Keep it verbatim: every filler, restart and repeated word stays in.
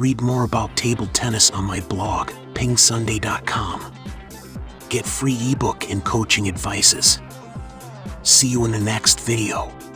Read more about table tennis on my blog, ping sunday dot com. Get free ebook and coaching advices. See you in the next video.